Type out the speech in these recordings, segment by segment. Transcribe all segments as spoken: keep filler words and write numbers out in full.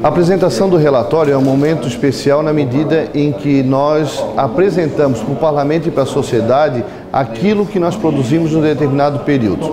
A apresentação do relatório é um momento especial na medida em que nós apresentamos para o Parlamento e para a sociedade aquilo que nós produzimos num determinado período.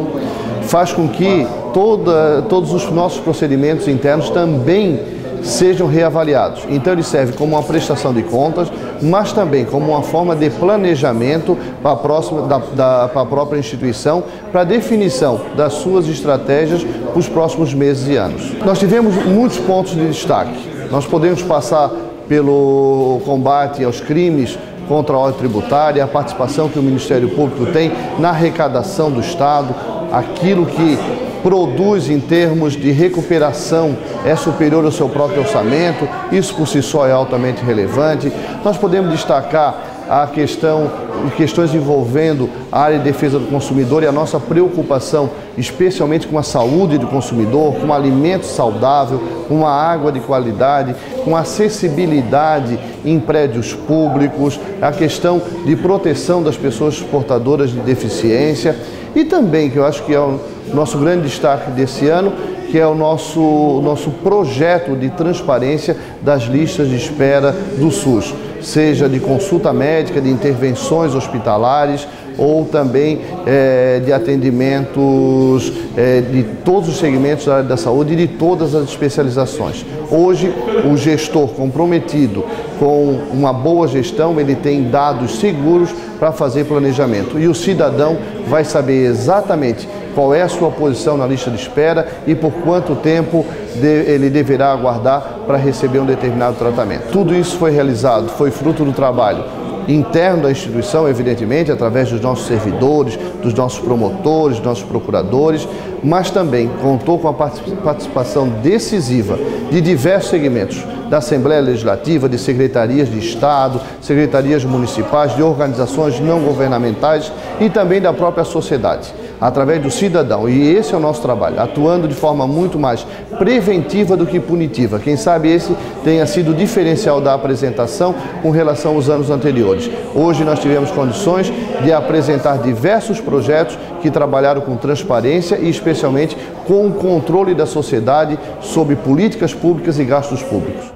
Faz com que toda, todos os nossos procedimentos internos também sejam reavaliados. Então ele serve como uma prestação de contas, mas também como uma forma de planejamento para a, próxima, da, da, para a própria instituição, para a definição das suas estratégias para os próximos meses e anos. Nós tivemos muitos pontos de destaque. Nós podemos passar pelo combate aos crimes contra a ordem tributária, a participação que o Ministério Público tem na arrecadação do Estado, aquilo que produz em termos de recuperação é superior ao seu próprio orçamento, isso por si só é altamente relevante. Nós podemos destacar a questão, questões envolvendo a área de defesa do consumidor e a nossa preocupação especialmente com a saúde do consumidor, com um alimento saudável, com uma água de qualidade, com acessibilidade em prédios públicos, a questão de proteção das pessoas portadoras de deficiência e também, que eu acho que é o nosso grande destaque desse ano, que é o nosso, nosso projeto de transparência das listas de espera do SUS, seja de consulta médica, de intervenções hospitalares ou também é, de atendimentos é, de todos os segmentos da área da saúde e de todas as especializações. Hoje, o gestor comprometido com uma boa gestão, ele tem dados seguros para fazer planejamento e o cidadão vai saber exatamente qual é a sua posição na lista de espera e por quanto tempo ele deverá aguardar para receber um determinado tratamento. Tudo isso foi realizado, foi fruto do trabalho interno da instituição, evidentemente, através dos nossos servidores, dos nossos promotores, dos nossos procuradores, mas também contou com a participação decisiva de diversos segmentos, da Assembleia Legislativa, de secretarias de Estado, secretarias municipais, de organizações não governamentais e também da própria sociedade, através do cidadão. E esse é o nosso trabalho, atuando de forma muito mais preventiva do que punitiva. Quem sabe esse tenha sido o diferencial da apresentação com relação aos anos anteriores. Hoje nós tivemos condições de apresentar diversos projetos que trabalharam com transparência e especialmente com o controle da sociedade sobre políticas públicas e gastos públicos.